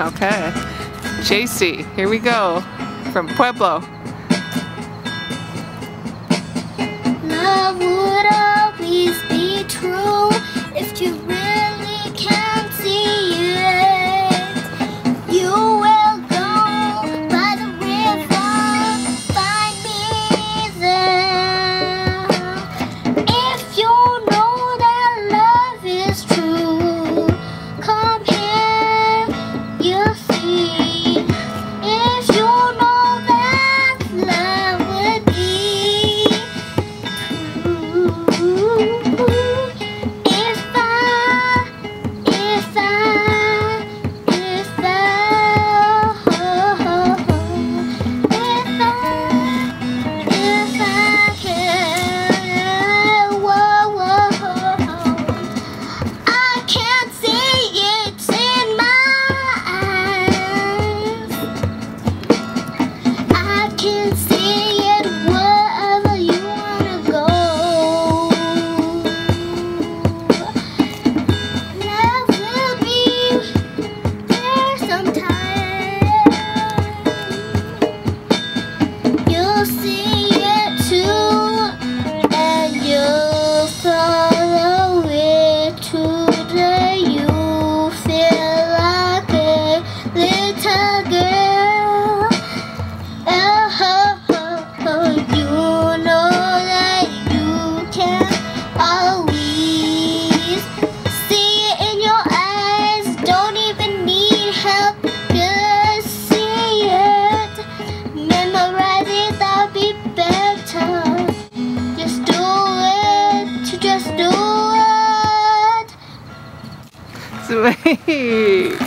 Okay. Chasey, here we go. From Pueblo. Love would always be true if you really can see it. You will go by the river, find me there. If you know that love is true, come here, you'll see. If you know that love would be true. Just do it. Sweet.